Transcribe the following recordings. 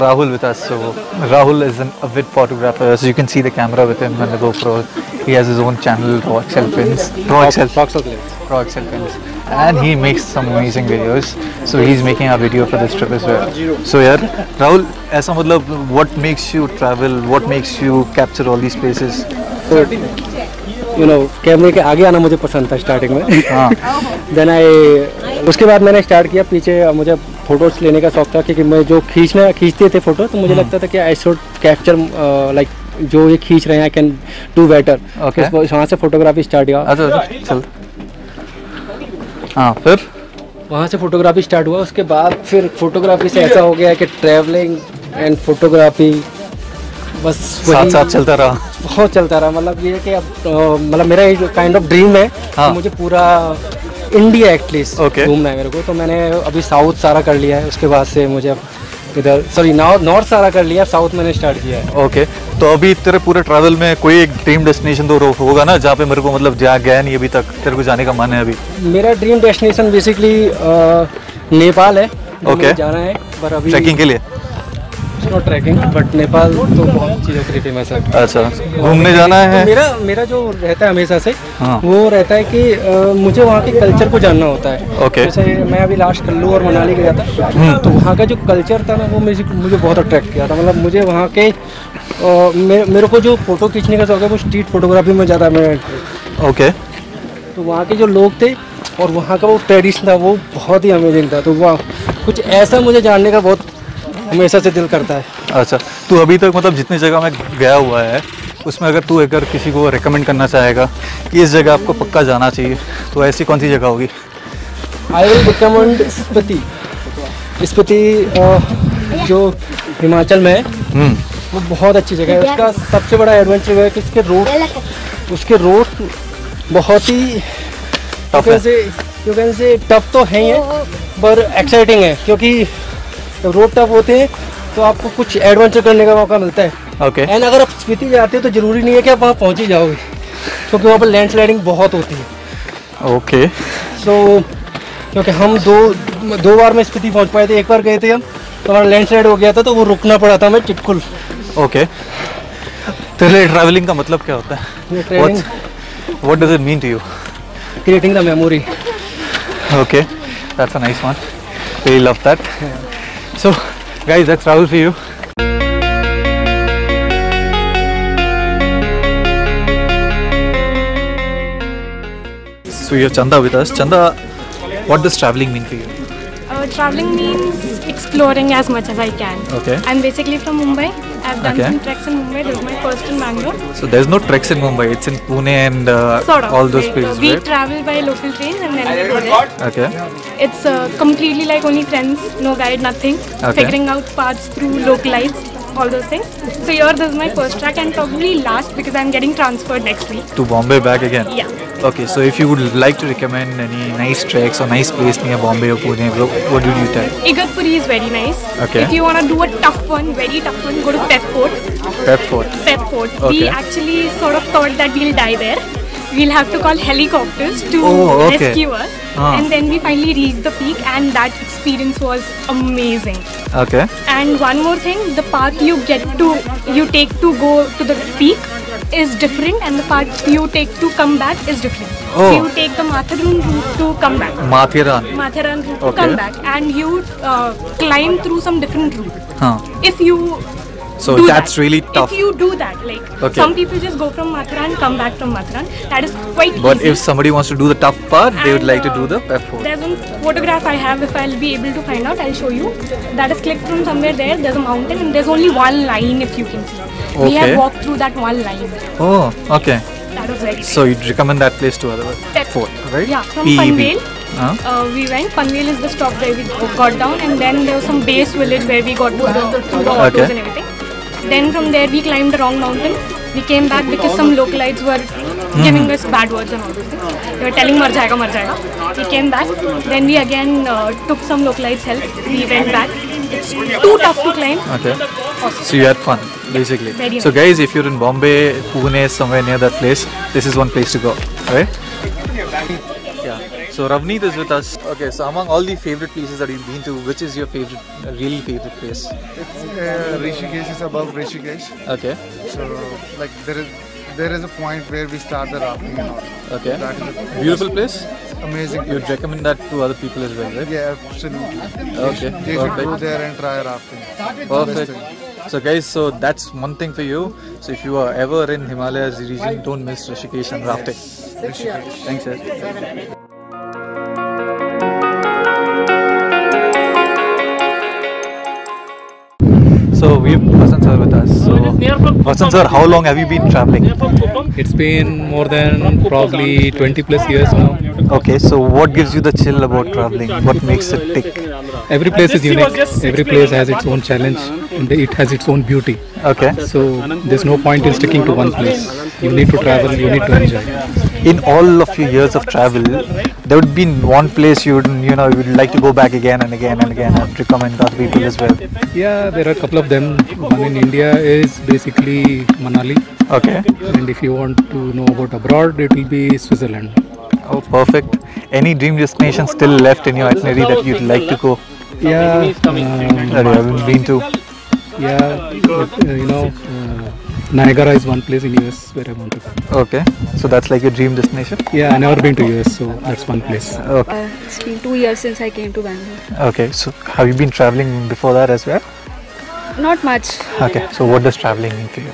Rahul with us. So Rahul is an avid photographer, so you can see the camera with him and the GoPro. He has his own channel, Pro Excel Pins. Pro Excel Pins. And he makes some amazing videos. So he's making a video for this trip as well. So yeah, Rahul, aisa matlab, what makes you travel? What makes you capture all these places? You know, camera के आगे आना मुझे पसंद था starting में. Then I उसके बाद मैंने start किया पीछे मुझे photos लेने का शौक था क्योंकि मैं जो खींचते थे photos तो मुझे लगता था कि I should capture like जो ये खींच रहे हैं I can do better. Okay. वहाँ से photography start किया. अच्छा चल. हाँ फिर? वहाँ से photography start हुआ उसके बाद फिर photography से ऐसा हो गया कि travelling and photography बस साथ चलता रहा. बहुत चलता रहा मतलब ये कि अब मतलब मेरा एक काइंड ऑफ ड्रीम है कि मुझे पूरा इंडिया एटलीस्ट घूमना है मेरे को. तो मैंने अभी साउथ सारा कर लिया है उसके बाद से मुझे अब इधर सॉरी नॉर्थ सारा कर लिया साउथ मैंने स्टार्ट किया है. ओके तो अभी तेरे पूरे ट्रैवल में कोई एक ड्रीम डेस्टिनेशन तो होगा ना जहाँ पे मेरे को मतलब जहाँ गया नहीं अभी तक तेरे को जाने का मन है? अभी मेरा ड्रीम डेस्टिनेशन बेसिकली नेपाल है. ओके जाना है पर अभी ट्रैकिंग के लिए नॉट ट्रैकिंग बट नेपाल तो बहुत चीज़ों के लिए फेमस है. अच्छा घूमने जाना है. तो मेरा जो रहता है हमेशा से वो रहता है कि मुझे वहाँ के कल्चर को जानना होता है. ओके जैसे मैं अभी लास्ट कल्लू और मनाली गया था तो वहाँ का जो कल्चर था ना वो मुझे बहुत अट्रैक्ट किया था. मतलब मुझे वहाँ के मेरे को जो फोटो खींचने का शौक है वो स्ट्रीट फोटोग्राफी में ज़्यादा मैं. ओके तो वहाँ के जो लोग थे और वहाँ का वो ट्रेडिशन था वो बहुत ही अमेजिंग था. तो वहाँ कुछ ऐसा मुझे जानने का बहुत हमेशा से दिल करता है. अच्छा तू अभी तक मतलब जितनी जगह मैं गया हुआ है उसमें अगर तू अगर किसी को रेकमेंड करना चाहेगा कि इस जगह आपको पक्का जाना चाहिए तो ऐसी कौन सी जगह होगी? आई विल रिकमेंड स्पीति जो हिमाचल में है वो बहुत अच्छी जगह है. उसका सबसे बड़ा एडवेंचर है कि उसके रोड बहुत ही टफ तो है ही है पर एक्साइटिंग है क्योंकि जब रोड टफ होते हैं तो आपको कुछ एडवेंचर करने का मौका मिलता है. ओके एंड अगर आप स्पीति जाते हो तो ज़रूरी नहीं है कि आप वहाँ पहुँच ही जाओगे क्योंकि वहाँ पर लैंडस्लाइडिंग बहुत होती है. ओके सो क्योंकि हम दो बार में स्पीति पहुँच पाए थे. एक बार गए थे हम तो हमारा लैंडस्लाइड हो गया था तो वो रुकना पड़ा था हमें चिटकुल. ओके तो ट्रैवलिंग का मतलब क्या होता है? What does it mean to you? Creating the memory. Okay that's a nice one. I love that. So guys, that's Rahul for you. So you have Chanda with us. Chanda, what does traveling mean for you? Traveling means exploring as much as I can. Okay. I'm basically from Mumbai. I've done some treks in Mumbai. This is my first in Bangalore. So there's no treks in Mumbai. It's in Pune and sort of all those places. We travel by local trains and then we go there. Okay. It's completely like only friends, no guide, nothing. Okay. Figuring out paths through localites, all those things. So here, this is my first trek and probably last because I'm getting transferred next week. To Bombay back again. Yeah. Okay, so if you would like to recommend any nice treks or nice place near Bombay or Pune, what would you tell? Igarpuri is very nice. Okay. If you want to do a tough one, very tough one, go to Pep Fort. Pep Fort. Pep Fort. Okay. We actually sort of thought that we'll die there. We'll have to call helicopters to rescue us. And then we finally reached the peak and that experience was amazing. Okay. And one more thing, the path you take to go to the peak is different and the path you take to come back is different. Oh. So you take the Matheran route to come back. Matheran route to come back and you climb through some different route. Huh. Really tough. If you do that, some people just go from Matheran, come back from Matheran. That is quite easy. But if somebody wants to do the tough part, they would like to do the Pep Fort. There's one photograph I have, if I'll be able to find out, I'll show you. That is clicked from somewhere there, there's a mountain and there's only one line if you can see. Okay. We have walked through that one line. Oh, okay. That was very So you'd recommend that place to others? Pep Fort, right? Yeah, from Panvel. We went. Panvel is the stop where we got down and then there was some base village where we got through the autos and everything. Then from there we climbed the wrong mountain. We came back because some localites were giving us bad words and all those things. They were telling mar jayega. We came back. Then we again took some localites' help. We went back. It's too tough to climb. Okay. Awesome. So you had fun basically. Very so guys, if you're in Bombay, Pune, somewhere near that place, this is one place to go, right? Yeah. So Ravneet is with us. Okay, so among all the favorite places that you've been to, which is your favorite, really favorite place? It's Rishikesh is above Rishikesh. Okay. So like there is a point where we start the rafting and all. Okay. Beautiful place. Amazing. You'd recommend that to other people as well, right? Yeah, absolutely. Okay. They should go there and try rafting. Perfect. So guys, so that's one thing for you. So if you are ever in Himalayas region, don't miss Rishikesh and rafting. Rishikesh. Thanks, sir. So we have Vasanth sir with us. So Vasanth sir, how long have you been traveling? It's been more than probably 20 plus years now. Okay, so what gives you the chill about traveling? What makes it tick? Every place is unique. Every place has its own challenge. And it has its own beauty. Okay. So there's no point in sticking to one place. You need to travel. You need to enjoy. In all of your years of travel, there would be one place you would like to go back again and again and again and recommend other people as well. Yeah, there are a couple of them. One in India is basically Manali. Okay. And if you want to know about abroad, it will be Switzerland. Oh, perfect. Any dream destination still left in your itinerary that you'd like to go? Yeah, that you haven't been to? Yeah, Niagara is one place in US where I want to go. Okay, so that's like your dream destination? Yeah, I've never been to US, so that's one place. Okay. It's been 2 years since I came to Bangalore. Okay, so have you been traveling before that as well? Not much. Okay, so what does traveling mean for you?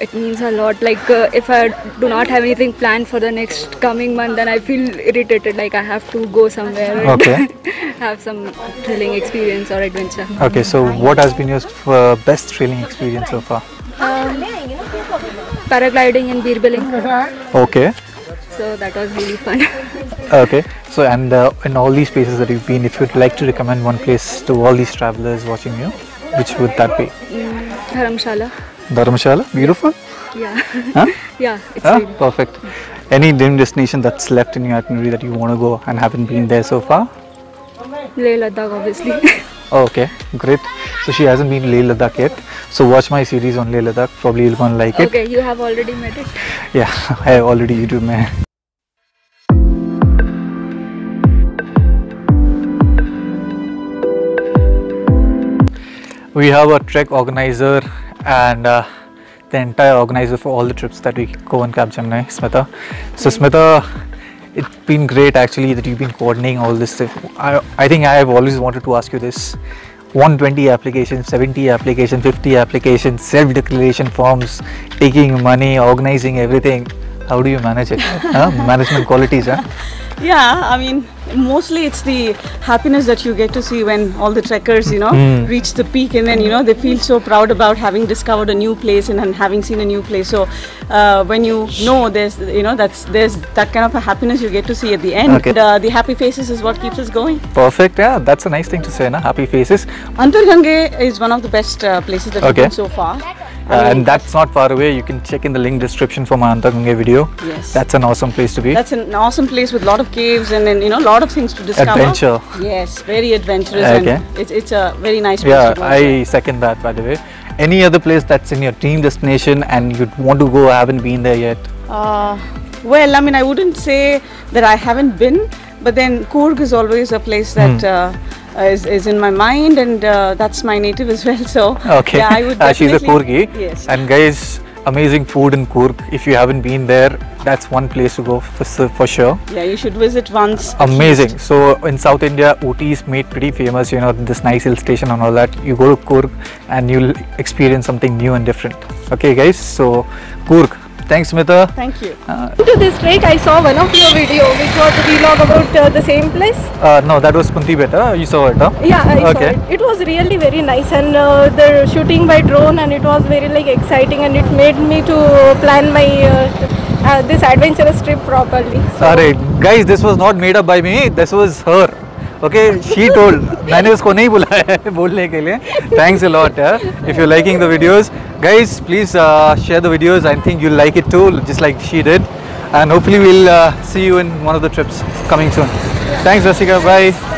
It means a lot. Like if I do not have anything planned for the next coming month, then I feel irritated. Like I have to go somewhere and have some thrilling experience or adventure. Okay, so what has been your best thrilling experience so far? Paragliding and beer billing. Okay. So that was really fun. Okay. So and in all these places that you've been, if you'd like to recommend one place to all these travelers watching you, which would that be? Dharamshala. Dharamshala, beautiful. Yeah. Huh? Yeah, it's really perfect. Any dream destination that's left in your itinerary that you want to go and haven't been there so far? Leh Ladakh, obviously. Okay, great. So she hasn't been Leh Ladakh yet. So watch my series on Leh Ladakh. Probably you're gonna like it. Okay, you have already made it. Yeah, I have already YouTube made. We have a trek organizer and the entire organizer for all the trips that we go on Cap Jam Smita. So Smita, it's been great actually that you've been coordinating all this stuff. I think I have always wanted to ask you this. 120 applications, 70 applications, 50 applications, self-declaration forms, taking money, organizing everything. How do you manage it? Huh? Management qualities, huh? Yeah, I mean, mostly it's the happiness that you get to see when all the trekkers, reach the peak, and then, they feel so proud about having discovered a new place and having seen a new place. So, when there's that kind of a happiness you get to see at the end. Okay. And, the happy faces is what keeps us going. Perfect. Yeah, that's a nice thing to say, na? Happy faces. Antargange is one of the best places that we've been so far. And that's not far away. You can check in the link description for my Antargange video. Yes. That's an awesome place to be. That's an awesome place with a lot of caves and then, a lot of things to discover. Adventure. Yes, very adventurous. Okay. And it's a very nice place to go. Yeah, I second that, by the way. Any other place that's in your dream destination and you'd want to go, haven't been there yet? Well, I mean, I wouldn't say that I haven't been, but then Coorg is always a place that... Is in my mind, and that's my native as well, so okay. Yeah, I would definitely. She's a Coorgi. Yes. And guys, amazing food in Coorg. If you haven't been there, that's one place to go for sure. Yeah, you should visit once. Amazing. So in South India, Ooty is made pretty famous, this nice hill station and all that. You go to Coorg and you'll experience something new and different. Okay guys, so Coorg. Thanks, Smita. Thank you. To this trek, I saw one of your videos, which was a vlog about the same place. No, that was Puntibetta. You saw it, huh? Yeah, I saw it. It was really very nice, and the shooting by drone, and it was very exciting, and it made me to plan my this adventurous trip properly. So. Alright, guys, this was not made up by me. This was her. Okay, she told. मैंने उसको नहीं बुलाया है बोलने के लिए. Thanks a lot, yeah. If you're liking the videos, guys, please share the videos. I think you'll like it too, just like she did. And hopefully we'll see you in one of the trips coming soon. Yeah. Thanks, Rasika. Bye.